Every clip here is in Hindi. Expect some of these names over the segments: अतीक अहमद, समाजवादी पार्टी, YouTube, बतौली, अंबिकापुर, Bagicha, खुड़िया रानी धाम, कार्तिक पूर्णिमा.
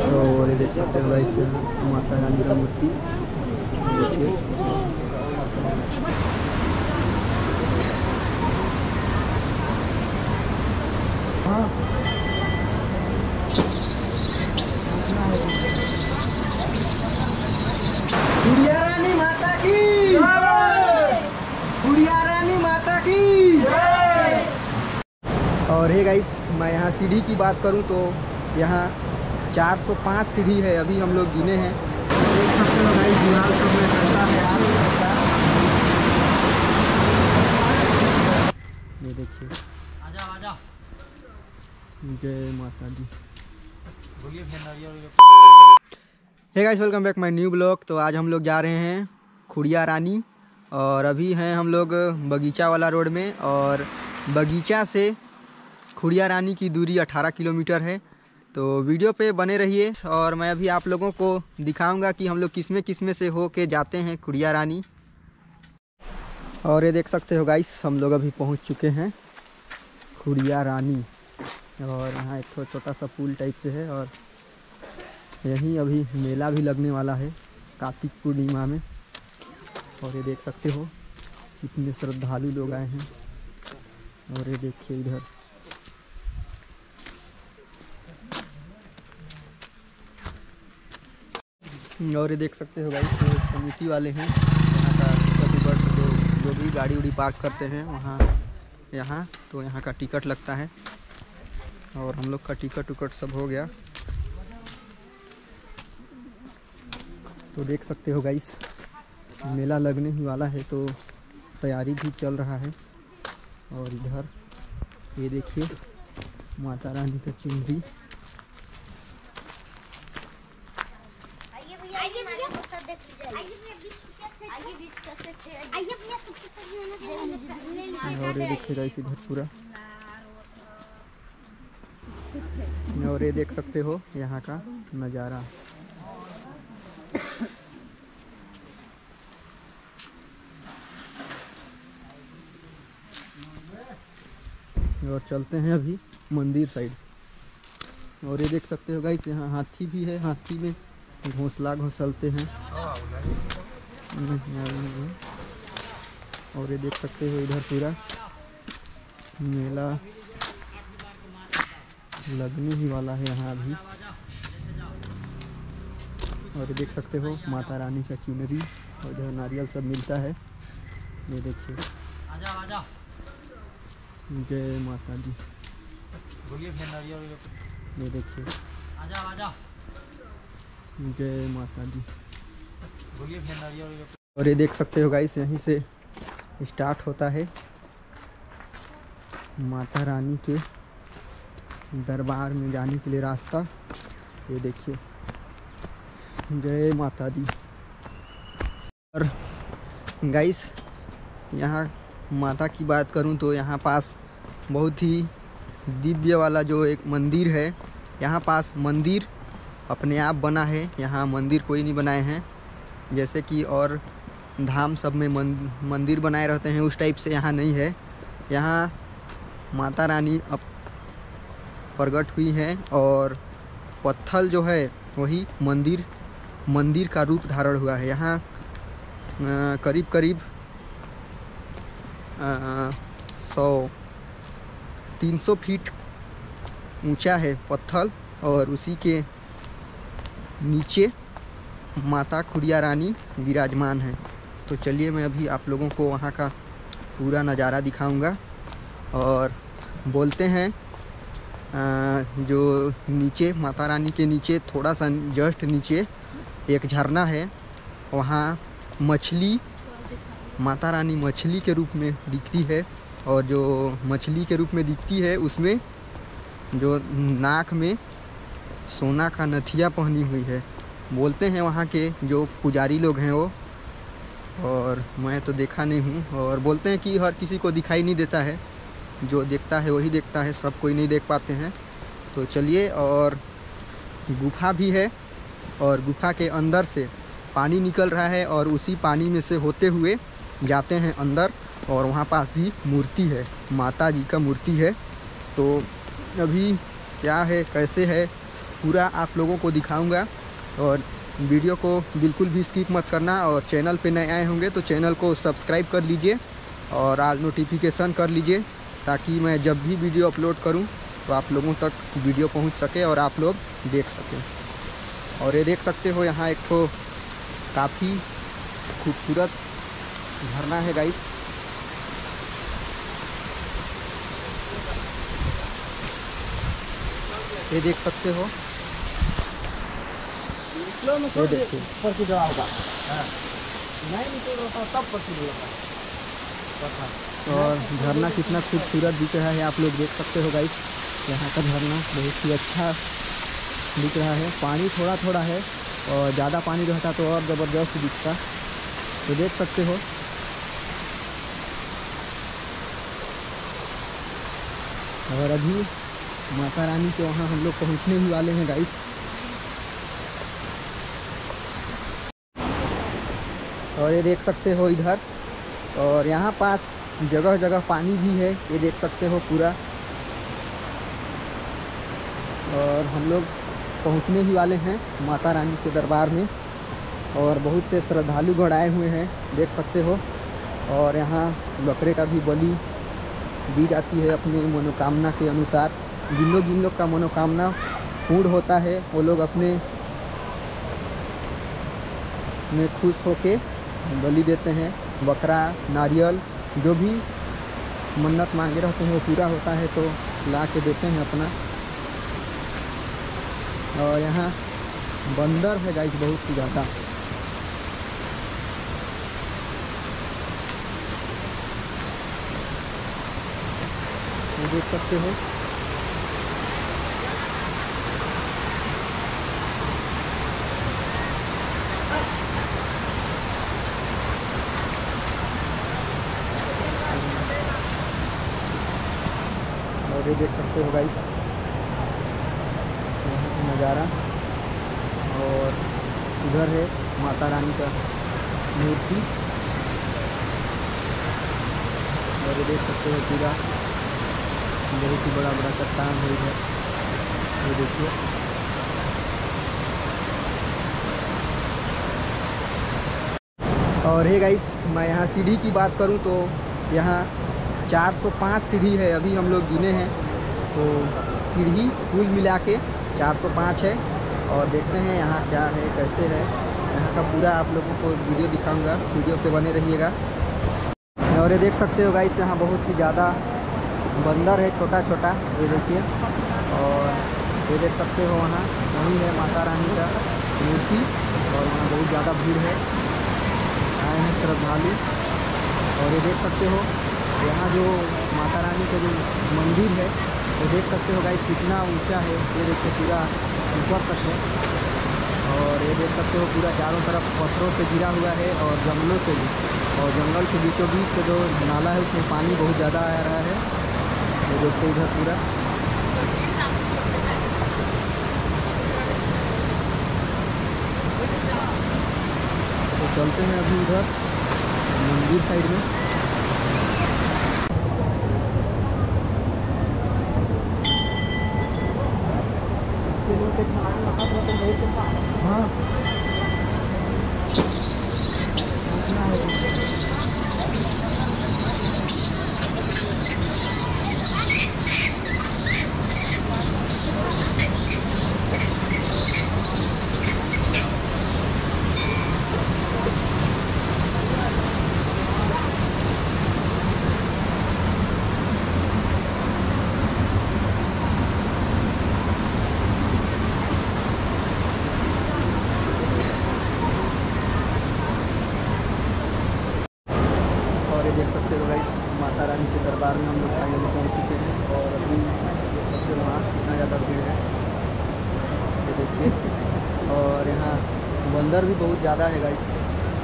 और इधर छात्र भाई माता रानी का मूर्ति देखिए। खुड़िया रानी माता की जय, खुड़िया रानी माता की जय। और हे गाइस, मैं यहाँ सीढ़ी की बात करूँ तो यहाँ 405 सीढ़ी है, अभी हम लोग गिने हैं। देख सकते हो गाइस, दीवार सब में गंदा है यार। ये देखिए, आजा आजा। जय माता दी। Hey guys, welcome back my new blog. तो आज हम लोग जा रहे हैं खुड़िया रानी, और अभी हैं हम लोग बगीचा वाला रोड में, और बगीचा से खुड़िया रानी की दूरी 18 किलोमीटर है। तो वीडियो पे बने रहिए, और मैं अभी आप लोगों को दिखाऊंगा कि हम लोग किस में से हो के जाते हैं खुड़िया रानी। और ये देख सकते हो गाइस, हम लोग अभी पहुँच चुके हैं खुड़िया रानी, और यहाँ एक छोटा सा पुल टाइप से है, और यहीं अभी मेला भी लगने वाला है कार्तिक पूर्णिमा में। और ये देख सकते हो कितने श्रद्धालु लोग आए हैं। और ये देखिए इधर, और ये देख सकते हो भाई, तो कमेटी वाले हैं यहाँ का टिकट, जो भी गाड़ी उड़ी पार्क करते हैं वहाँ, यहाँ तो यहाँ का टिकट लगता है। और हम लोग का टिकट सब हो गया। तो देख सकते हो गाइस, मेला लगने ही वाला है तो तैयारी भी चल रहा है। और इधर ये देखिए माता रानी का चुनरी। और ये देखिए गाइस इधर पूरा, और ये देख सकते हो यहाँ का नज़ारा। और चलते हैं अभी मंदिर साइड। और ये देख सकते हो गाइस, यहाँ हाथी भी है, हाथी में घोंसला घोंसलते हैं। और ये देख सकते हो इधर पूरा मेला लगने ही वाला है यहाँ अभी। और देख सकते हो माता रानी का चुनरी, और इधर नारियल सब मिलता है। ये देखिए, जय माता दी। ये देखिए, जय माता दी। और ये देख सकते हो गाइस, यहीं से स्टार्ट होता है माता रानी के दरबार में जाने के लिए रास्ता। ये देखिए, जय माता दी। और गाइस, यहाँ माता की बात करूँ तो यहाँ पास बहुत ही दिव्य वाला जो एक मंदिर है, यहाँ पास मंदिर अपने आप बना है, यहाँ मंदिर कोई नहीं बनाए हैं। जैसे कि और धाम सब में मंदिर बनाए रहते हैं, उस टाइप से यहाँ नहीं है। यहाँ माता रानी अब प्रगट हुई है, और पत्थर जो है वही मंदिर का रूप धारण हुआ है। यहाँ करीब 300 फीट ऊंचा है पत्थर, और उसी के नीचे माता खुड़िया रानी विराजमान है। तो चलिए, मैं अभी आप लोगों को वहाँ का पूरा नज़ारा दिखाऊंगा। और बोलते हैं जो नीचे माता रानी के नीचे थोड़ा सा जस्ट नीचे एक झरना है, वहाँ मछली, माता रानी मछली के रूप में दिखती है। और जो मछली के रूप में दिखती है, उसमें जो नाक में सोना का नथिया पहनी हुई है, बोलते हैं वहाँ के जो पुजारी लोग हैं वो। और मैं तो देखा नहीं हूँ, और बोलते हैं कि हर किसी को दिखाई नहीं देता है, जो देखता है वही देखता है, सब कोई नहीं देख पाते हैं। तो चलिए, और गुफा भी है, और गुफा के अंदर से पानी निकल रहा है, और उसी पानी में से होते हुए जाते हैं अंदर। और वहाँ पास भी मूर्ति है, माता जी का मूर्ति है। तो अभी क्या है, कैसे है, पूरा आप लोगों को दिखाऊंगा। और वीडियो को बिल्कुल भी स्किप मत करना, और चैनल पे नए आए होंगे तो चैनल को सब्सक्राइब कर लीजिए और ऑल नोटिफिकेशन कर लीजिए, ताकि मैं जब भी वीडियो अपलोड करूं तो आप लोगों तक वीडियो पहुंच सके और आप लोग देख सकें। और ये देख सकते हो यहाँ एक तो काफ़ी खूबसूरत झरना है गाइस। ये देख सकते हो, ये देखिए पर की जवाब होगा और झरना कितना खूबसूरत दिख रहा है, आप लोग देख सकते हो गाइस। यहाँ का झरना बहुत ही अच्छा दिख रहा है, पानी थोड़ा थोड़ा है और ज़्यादा पानी रहता तो और ज़बरदस्त दिखता। तो देख सकते हो और अभी माता रानी के वहाँ हम लोग पहुँचने ही वाले हैं गाइस। और ये देख सकते हो इधर, और यहाँ पास जगह जगह पानी भी है, ये देख सकते हो पूरा। और हम लोग पहुँचने ही वाले हैं माता रानी के दरबार में, और बहुत से श्रद्धालु गढ़ आए हुए हैं देख सकते हो। और यहाँ बकरे का भी बलि दी जाती है अपनी मनोकामना के अनुसार। जिन लोग का मनोकामना पूर्ण होता है वो लोग अपने में खुश होके बलि देते हैं। बकरा, नारियल, जो भी मन्नत मांगे रहते हैं वो पूरा होता है तो ला के देते हैं अपना। और यहाँ बंदर है गाइस बहुत ही ज़्यादा। ये देख सकते हो और ये देख सकते हो गाइस नज़ारा। और इधर है माता रानी का मूर्ति, और ये देख सकते हो पूरा बहुत ही बड़ा बड़ा चट्टान है इधर, ये देखिए। और हे गाइस मैं यहाँ सीढ़ी की बात करूँ तो यहाँ 405 सीढ़ी है, अभी हम लोग गिने हैं तो सीढ़ी कुल मिला के 405 है। और देखते हैं यहाँ क्या है कैसे है, यहाँ का पूरा आप लोगों को वीडियो दिखाऊंगा, वीडियो पे बने रहिएगा। और ये देख सकते हो गाइस यहाँ बहुत ही ज़्यादा बंदर है छोटा छोटा, ये देखिए। और ये देख सकते हो वहाँ वही है माता रानी का मूर्ति, और वहाँ बहुत ज़्यादा भीड़ है, आए हैं श्रद्धालु। और ये देख सकते हो यहाँ जो माता रानी का जो मंदिर है वो देख सकते हो गाइस कितना ऊंचा है, ये देखिए पूरा ऊपर तक है। और ये देख सकते हो पूरा चारों तरफ पत्थरों से घिरा हुआ है और जंगलों से भी, और जंगल के बीचों बीच जो नाला है उसमें पानी बहुत ज़्यादा आ रहा है, ये देखते इधर पूरा। तो चलते हैं अभी उधर मंदिर साइड में। हाँ देख सकते हो गाइस माता रानी के दरबार में हम लोग फाइनली पहुँच चुके हैं। और अभी देख सकते हो वहाँ कितना ज़्यादा भीड़ है, ये देखिए। और यहाँ बंदर भी बहुत ज़्यादा है गाइस,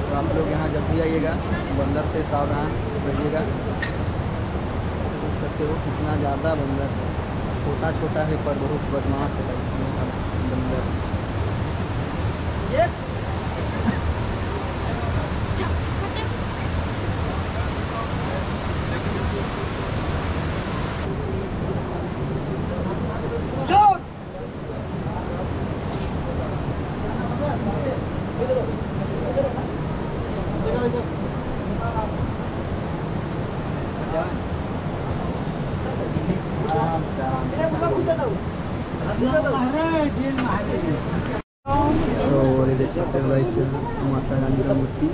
तो आप लोग यहाँ जब भी आइएगा बंदर से सावधान रहिएगा। देख सकते हो कितना ज़्यादा बंदर है, छोटा छोटा है पर बहुत बदमाश है गाइस यहाँ बंदर। माता रानी का मूर्ति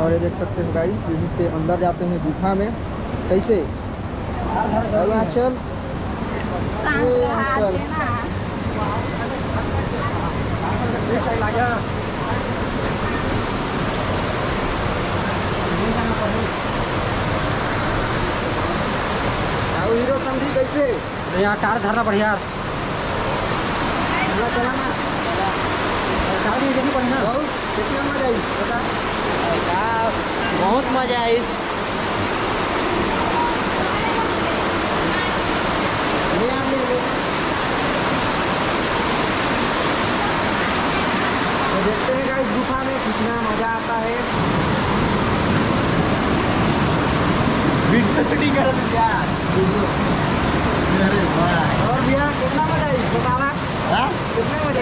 और ये देख सकते हैं गाइस, यहीं से अंदर जाते हैं गुफा में। कैसे अरुणाचल हीरो समझी कैसे यहाँ कार धरना बढ़िया कितना मजा आई बता, बहुत मजा आई। देखते हैं गाइस गुफा में कितना मजा आता है। और भैया कितना मजा आई बताना, कितना मजा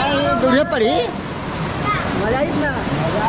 आई दूर पड़ी, मजा आई ना मजा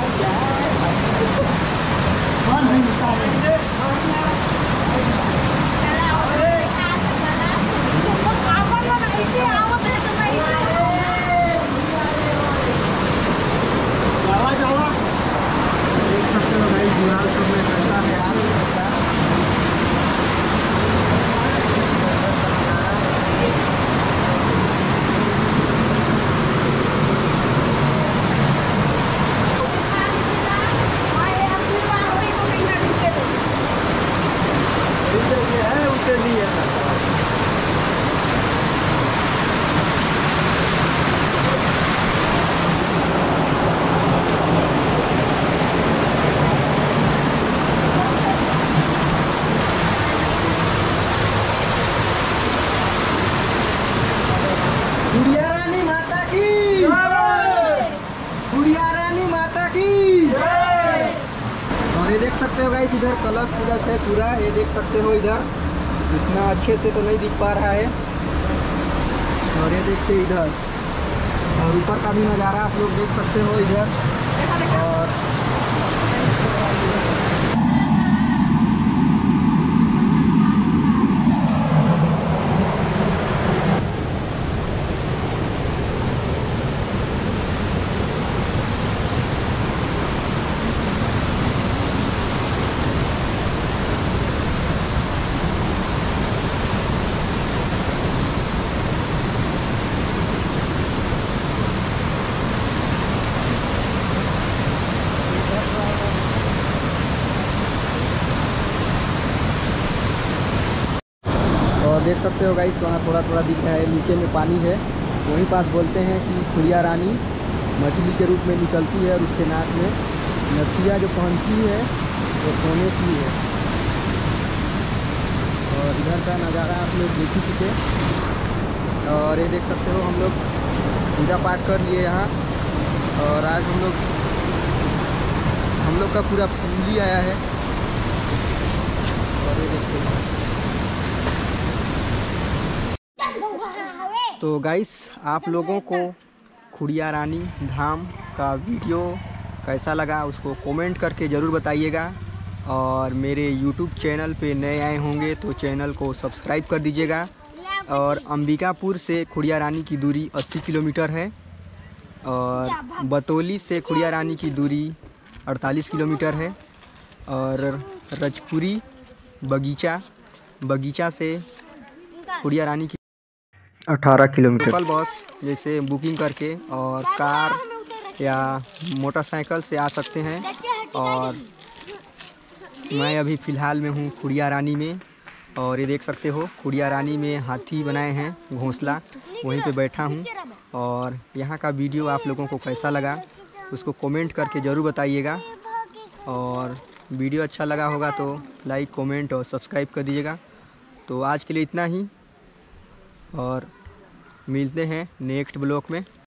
इधर कलश सूरज है पूरा, ये देख सकते हो इधर इतना अच्छे से तो नहीं दिख पा रहा है। और ये देखिए इधर और ऊपर का भी नज़ारा आप लोग देख सकते हो इधर। और देख सकते हो गाइस वहाँ थोड़ा थोड़ा दिख रहा है नीचे में पानी है, वहीं पास बोलते हैं कि खुड़िया रानी मछली के रूप में निकलती है और उसके नाक में नथिया जो पहनती है वो सोने की है। और इधर का नज़ारा आप लोग देख ही चुके। और ये देख सकते हो हम लोग पूजा पाठ कर लिए यहाँ। और आज हम लोग का पूरा फैमिली आया है। और ये देखते हैं तो गाइस आप लोगों को खुड़िया रानी धाम का वीडियो कैसा लगा उसको कमेंट करके ज़रूर बताइएगा। और मेरे YouTube चैनल पे नए आए होंगे तो चैनल को सब्सक्राइब कर दीजिएगा। और अंबिकापुर से खुड़िया रानी की दूरी 80 किलोमीटर है और बतौली से खुड़िया रानी की दूरी 48 किलोमीटर है। और रजपुरी बगीचा से खुड़िया रानी 18 किलोमीटर। लोकल बस जैसे बुकिंग करके और कार या मोटरसाइकिल से आ सकते हैं। और मैं अभी फ़िलहाल में हूँ खुड़िया रानी में। और ये देख सकते हो खुड़िया रानी में हाथी बनाए हैं घोंसला, वहीं पे बैठा हूँ। और यहाँ का वीडियो आप लोगों को कैसा लगा उसको कमेंट करके ज़रूर बताइएगा। और वीडियो अच्छा लगा होगा तो लाइक कमेंट और सब्सक्राइब कर दीजिएगा। तो आज के लिए इतना ही और मिलते हैं नेक्स्ट ब्लॉग में।